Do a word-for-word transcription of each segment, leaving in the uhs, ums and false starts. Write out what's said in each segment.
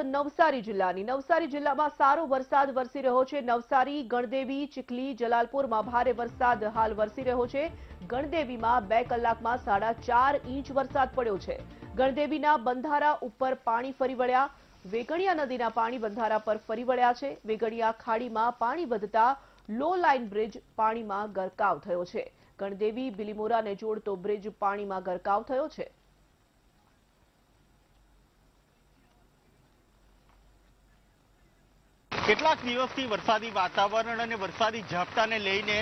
नवसारी जिल्लानी नवसारी जिल्ला में सारो वरसाद वरसी रह्यो छे। नवसारी गणदेवी चिखली जलालपुर में भारे वरसाद हाल वरसी रह्यो छे। गणदेवी में बे कलाक में साढ़ा चार इंच वरसाद पड्यो छे। गणदेवी ना बंधारा उपर पाणी फरी वळ्या। वेगणिया नदी ना पाणी बंधारा पर फरी वळ्या छे। वेगणिया खाड़ी में पाणी वधता लो लाइन ब्रिज पाणी में गरकाव थयो छे। गणदेवी बिलीमोरा ने जोड़तो ब्रिज पाणी में गरकाव थयो छे। કેટલાક દિવસથી વરસાદી વાતાવરણ અને વરસાદી ઝાપટાને લઈને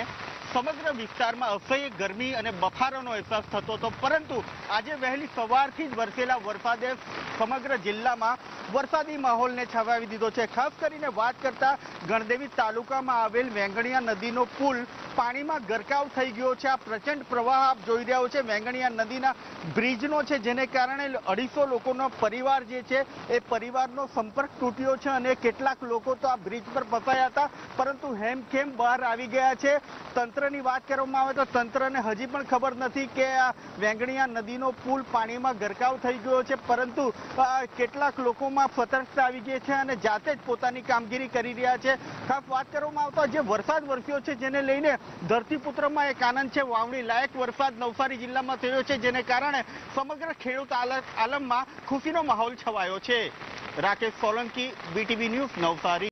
સમગ્ર વિસ્તારમાં અસહ્ય ગરમી અને બફારાનો અહેસાસ થતો હતો, પરંતુ આજે વહેલી સવારથી જ વરસેલા વરસાદે સમગ્ર જિલ્લામાં વરસાદી માહોલને છવાવી દીધો છે। ખાસ કરીને વાત કરતા ગણદેવી તાલુકામાં આવેલ વેંગણિયા નદીનો પુલ પાણીમાં ગરકાવ થઈ ગયો છે। આ પ્રચંડ પ્રવાહ આપ જોઈ રહ્યા છો વેંગણિયા નદીના બ્રિજનો છે, જેને કારણે અઢીસો લોકોનો પરિવાર જે છે એ પરિવારનો સંપર્ક તૂટ્યો છે અને કેટલાક લોકો તો આ બ્રિજ પર ફસાયા હતા, પરંતુ હેમખેમ બહાર આવી ગયા છે। તંત્રની વાત કરવામાં આવે તો તંત્રને હજી પણ ખબર નથી કે આ વેંગણિયા નદીનો પુલ પાણીમાં ગરકાવ થઈ ગયો છે, પરંતુ કેટલાક લોકોમાં સતર્કતા આવી ગઈ છે અને જાતે જ પોતાની કામગીરી કરી રહ્યા છે। ખાસ વાત કરવામાં આવતા જે વરસાદ વરસ્યો છે જેને લઈને ધરતીપુત્રમાં એક આનંદ છે। વાવણી લાયક વરસાદ નવસારી જિલ્લામાં થયો છે, જેને કારણે સમગ્ર ખેડૂત આલમમાં ખુશીનો માહોલ છવાયો છે। Rakesh Solanki, VTV news, Navsari.